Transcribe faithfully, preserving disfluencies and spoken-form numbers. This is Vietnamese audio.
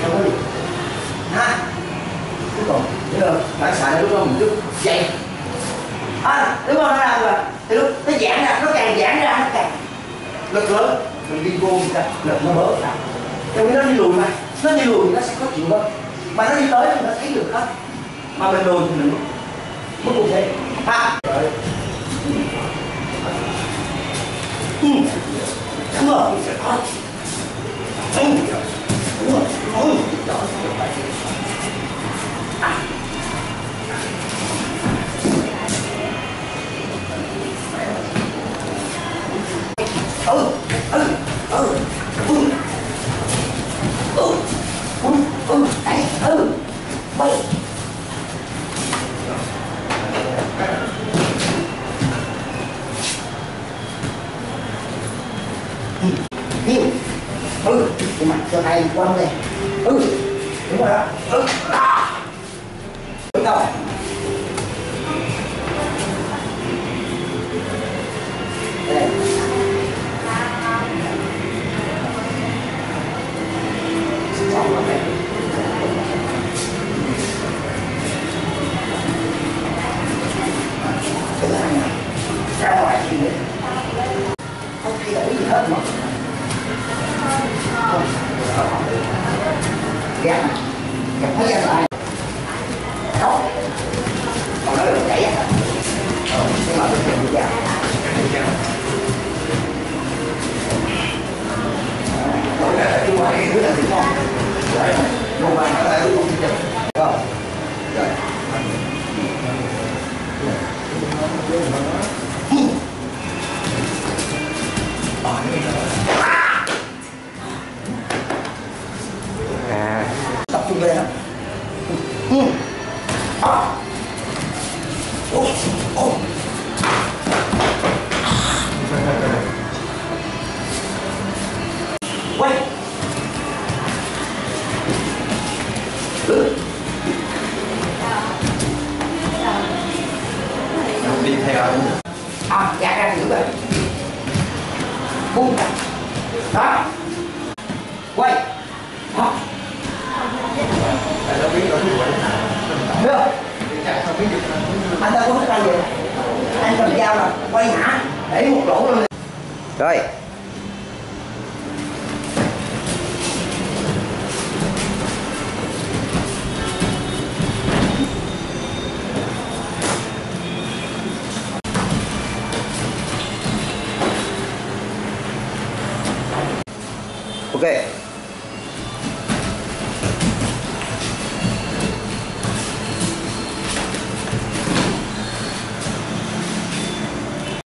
theo cái gì ha. Thế còn nếu là phản xạ lúc đó mình cứ vậy à, đúng không, nó làm rồi thì lúc nó giãn ra, nó càng giãn ra nó càng lực lớn, mình đi vô ra lực nó bớt ra, tại vì nó đi lùi mà, nó đi lùi thì nó sẽ có chuyện đó, mà nó đi tới thì nó thấy được hết, mà mình lùi thì mình mất cuộc thế ha. Ừ. Đúng rồi. Ừ. Đúng rồi. Ừ. À. Ừ. Ừ. Ừ. Ừ. Ừ. Ừ. Ừ. Ừ. Ừ. Nhiều. Ừ, cái mặt cho tay quăng đây. Ừ, đúng rồi đó. Ừ, à. Đúng rồi. Đây. Ra ngoài thì không thay đổi gì hết mà. Gạt, gạt hết ra lại. Đó. Còn nó đừng chảy á. Ờ, nhưng mà đừng chảy ra. Đó là cái ngoài cái thứ là gì không? Đấy, một bàn ở đây cũng không chảy. Rồi. Rồi. Ok.